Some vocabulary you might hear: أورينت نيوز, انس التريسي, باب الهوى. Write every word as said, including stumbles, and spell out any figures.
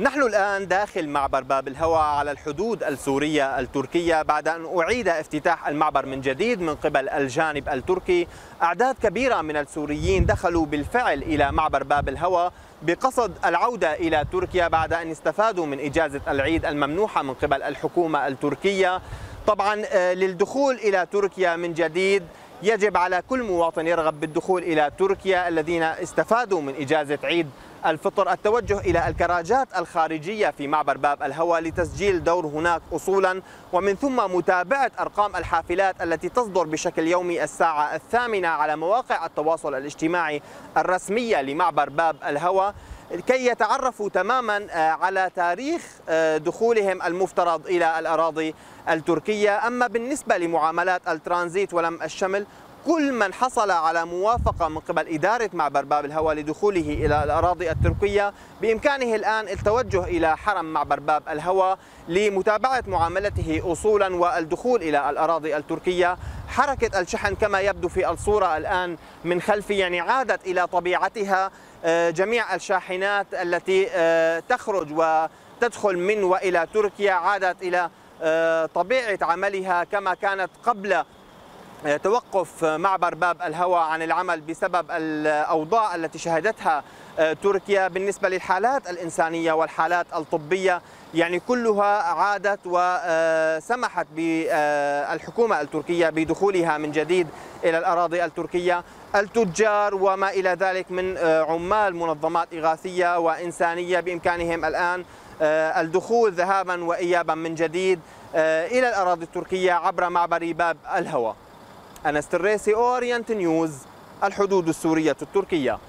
نحن الآن داخل معبر باب الهوى على الحدود السورية التركية بعد أن أعيد افتتاح المعبر من جديد من قبل الجانب التركي. أعداد كبيرة من السوريين دخلوا بالفعل إلى معبر باب الهوى بقصد العودة إلى تركيا بعد أن استفادوا من إجازة العيد الممنوحة من قبل الحكومة التركية. طبعا للدخول إلى تركيا من جديد يجب على كل مواطن يرغب بالدخول إلى تركيا الذين استفادوا من إجازة عيد الفطر التوجه إلى الكراجات الخارجية في معبر باب الهوى لتسجيل دور هناك أصولا، ومن ثم متابعة أرقام الحافلات التي تصدر بشكل يومي الساعة الثامنة على مواقع التواصل الاجتماعي الرسمية لمعبر باب الهوى كي يتعرفوا تماما على تاريخ دخولهم المفترض إلى الأراضي التركية. أما بالنسبة لمعاملات الترانزيت ولم الشمل، كل من حصل على موافقة من قبل إدارة معبر باب الهوى لدخوله إلى الأراضي التركية بإمكانه الآن التوجه إلى حرم معبر باب الهوى لمتابعة معاملته أصولا والدخول إلى الأراضي التركية. حركة الشحن كما يبدو في الصورة الآن من خلفي يعني عادت إلى طبيعتها، جميع الشاحنات التي تخرج وتدخل من وإلى تركيا عادت إلى طبيعة عملها كما كانت قبل توقف معبر باب الهوى عن العمل بسبب الأوضاع التي شهدتها تركيا. بالنسبة للحالات الإنسانية والحالات الطبية يعني كلها عادت وسمحت بالحكومة التركية بدخولها من جديد إلى الأراضي التركية. التجار وما إلى ذلك من عمال منظمات إغاثية وإنسانية بإمكانهم الآن الدخول ذهابا وإيابا من جديد إلى الأراضي التركية عبر معبر باب الهوى. انس التريسي، أورينت نيوز، الحدود السورية التركية.